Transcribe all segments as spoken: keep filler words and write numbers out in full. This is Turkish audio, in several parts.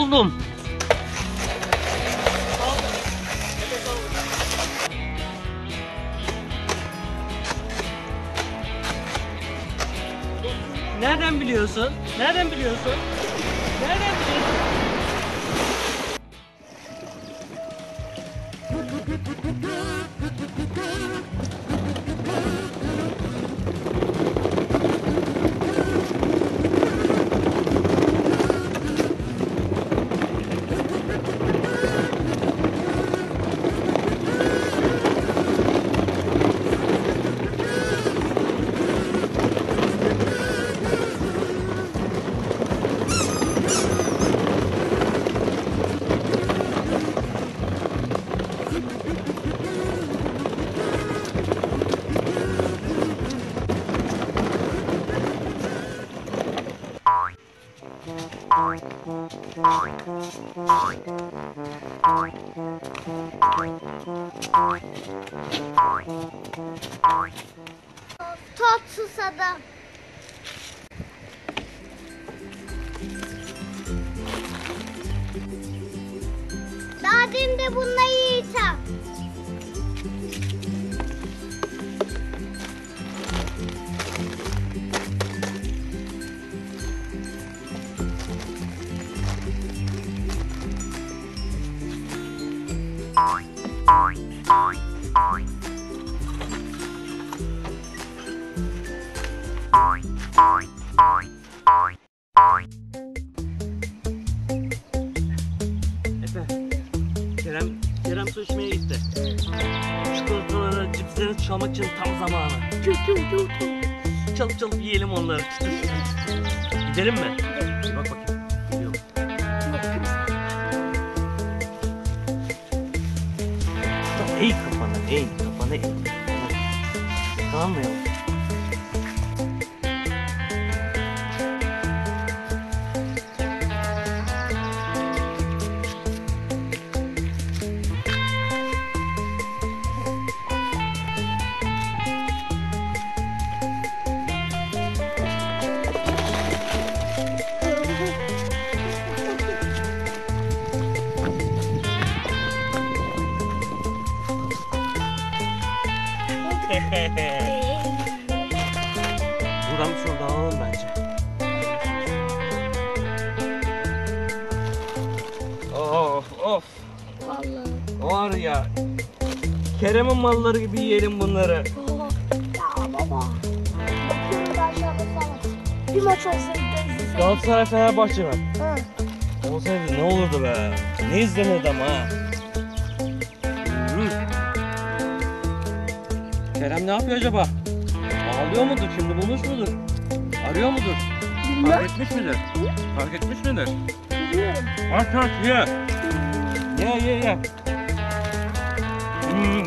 buldum. Nereden biliyorsun? Nereden biliyorsun? Nereden biliyorsun? Tatsız adam. Daha demin de bununla yiyeceğim. Efe, Kerem, Kerem su içmeye gitti. Çikolataları, cipsleri çalmak için tam zamanı. Çalıp çalıp yiyelim onları. Gidelim mi? Bak bakayım. Eğ kafana, eğ kafana, eğ kafana. Tamam mı ya? Buradan bir soru daha alalım bence. Of of. Vallahi. Var ya. Kerem'in malları gibi yiyelim bunları. Baba. Ya baba. Bir maç olsaydı. Galatasaray Fenerbahçe mi? Hı. Olsaydı ne olurdu be? Ne izlenirdi ama ha? Kerem ne yapıyor acaba? Ağlıyor mudur şimdi? Bulmuş mudur? Arıyor mudur? Bilmem. Fark etmiş midir? Hı? Fark etmiş midir? Bilmiyorum. Aç aç ye. Ye ye ye. Hmm.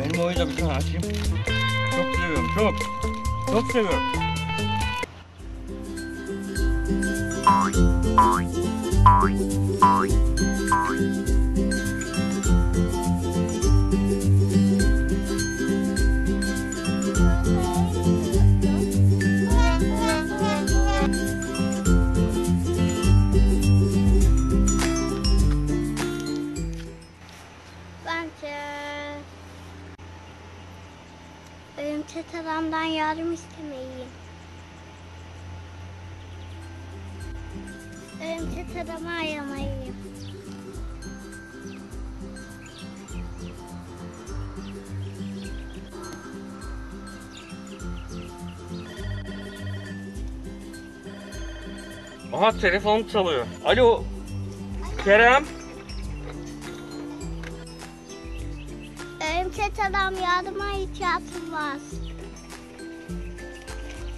Benim o yüzden bir tane açayım. Çok seviyorum çok. Çok seviyorum. Örümcek adamdan yardım istemeyin. Örümcek adamı aramayın. Aha telefon çalıyor. Alo. Alo. Kerem. Örümcek adam yardıma ihtiyacım var.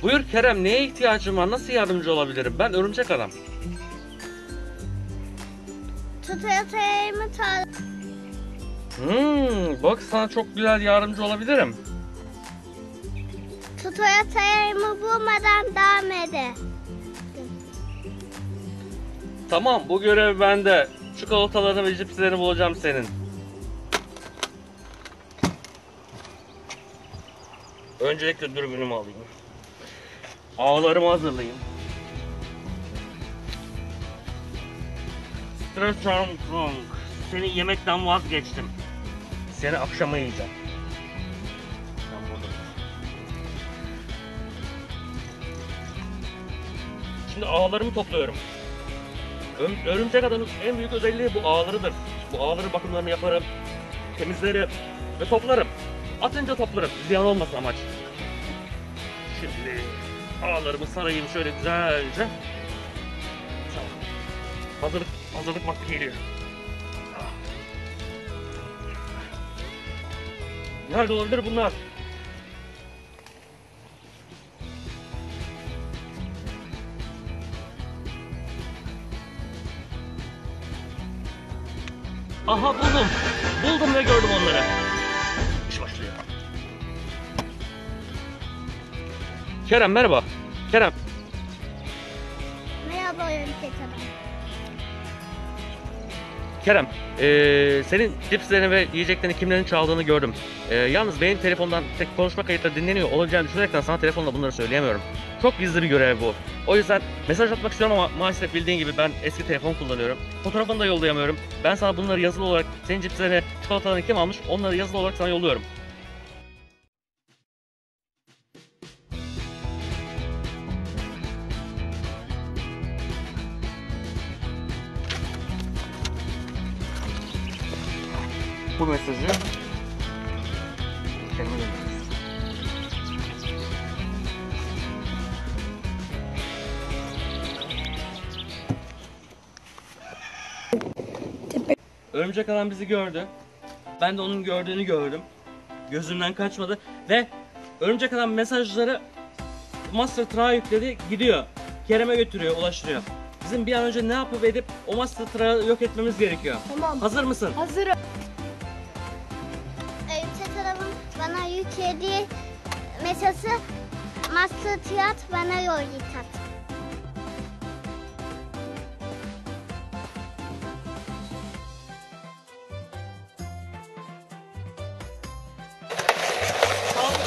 Buyur Kerem, neye ihtiyacım var? Nasıl yardımcı olabilirim? Ben örümcek adam. Tutuyortayımı tar... Hmm, bak sana çok güzel yardımcı olabilirim. Tutuyortayımı bulmadan devam edin. Tamam, bu görev bende. Çikolatalarını ve cipslerini bulacağım senin. Öncelikle dürbünümü alayım. Ağlarımı hazırlayayım. Master Try, seni yemekten vazgeçtim. Seni akşama yiyeceğim. Şimdi ağlarımı topluyorum. Örümcek adamın en büyük özelliği bu ağlarıdır. Bu ağları bakımlarını yaparım, temizlerim ve toplarım. Atınca toplarım, ziyan olmasın amaç. Şimdi ağlarımı sarayım şöyle güzelce. Tamam. Hazırlık, hazırlık vakti geliyor. Nerede olabilir bunlar? Aha buldum. Buldum ve gördüm onları. İş başlıyor. Kerem merhaba. Kerem. Merhaba Örümcek Adam. Kerem, ee, senin cipslerini ve yiyeceklerini kimlerin çaldığını gördüm. E, yalnız benim telefondan tek konuşma kayıtları dinleniyor olacağını düşünerekten sana telefonla bunları söyleyemiyorum. Çok gizli bir görev bu. O yüzden mesaj atmak istiyorum ama maalesef bildiğin gibi ben eski telefon kullanıyorum. Fotoğrafını da yollayamıyorum. Ben sana bunları yazılı olarak, senin cipslerini, çikolatalarını kim almış, onları yazılı olarak sana yolluyorum. Bu mesajı kendime göndeririz. Örümcek adam bizi gördü. Ben de onun gördüğünü gördüm. Gözümden kaçmadı ve örümcek adam mesajları Master Try'a yükledi, gidiyor. Kerem'e götürüyor, ulaştırıyor. Bizim bir an önce ne yapıp edip o Master Try'ı yok etmemiz gerekiyor. Tamam. Hazır mısın? Hazırım. Bana yüklediği mesajı Master Tiyat bana yol yıkat. Kaldır.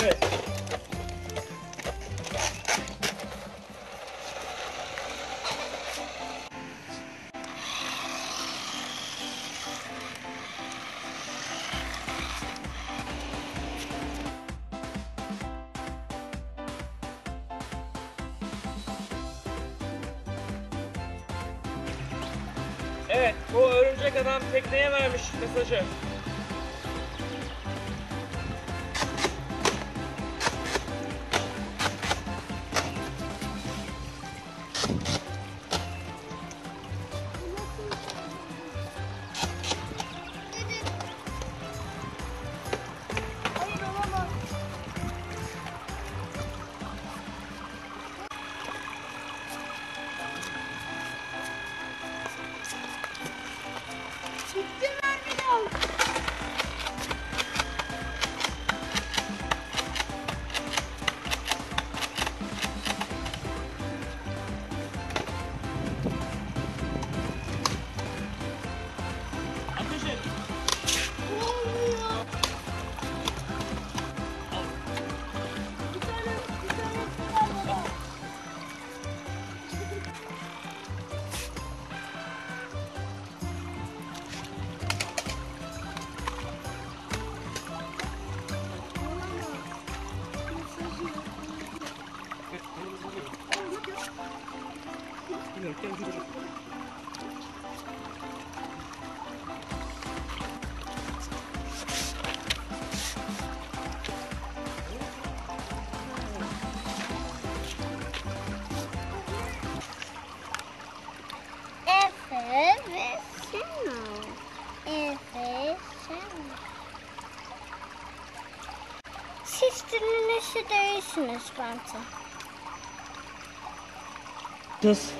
Evet kaldır. Evet. Evet, bu örümcek adam tekneye vermiş mesajı. Siz türlü neşe değilsiniz bence. Kız.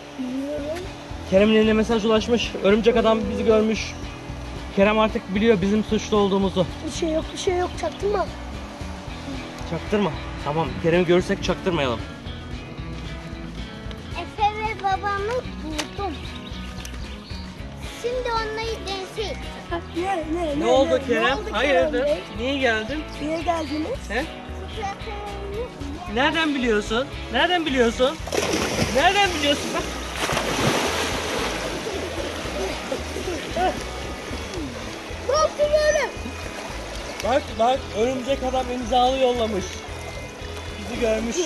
Kerem'in eline mesaj ulaşmış. Örümcek adam bizi görmüş. Kerem artık biliyor bizim suçlu olduğumuzu. Bir şey yok, bir şey yok. Çaktırma. Çaktırma. Tamam. Kerem'i görürsek çaktırmayalım. Efe ve babamı buldum. Şimdi onları deneyeceğiz. Ne, ne, ne, ne oldu ne, Kerem? Ne oldu Hayırdır? Kerem Niye geldin? Niye geldiniz? He? Nereden biliyorsun? Nereden biliyorsun? Nereden biliyorsun? Bak görüyorum. Bak bak, örümcek adam imzalı yollamış. Bizi görmüş.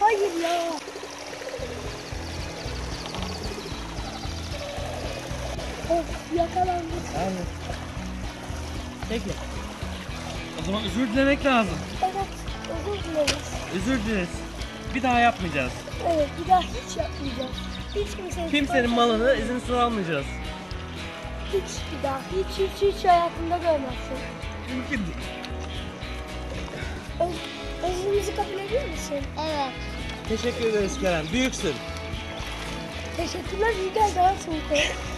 Hayır ya. Of, yakalandık. Aynen. Peki. O zaman özür dilemek lazım. Evet, özür dileriz. Özür dileriz. Bir daha yapmayacağız. Evet, bir daha hiç yapmayacağız. Hiç kimsenin, kimsenin malını izinsiz almayacağız. Hiç bir daha, hiç hiç hiç hayatında görmezsin. Mümkün değil. Öz, özrümüzü kabul ediyor musun? Evet. Teşekkür ederiz Kerem, büyüksün. Teşekkürler, iyi geldi ha soğuk.